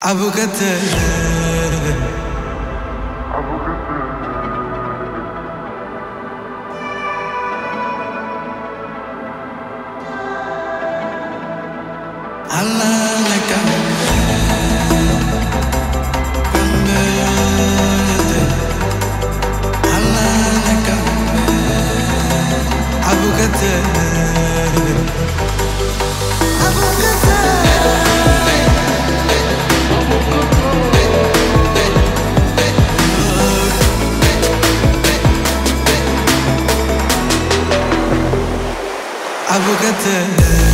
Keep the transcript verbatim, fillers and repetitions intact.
Abu Qatar, Abu Qatar, Allah laka Allah laka Abu Qatar. Abu Qatar.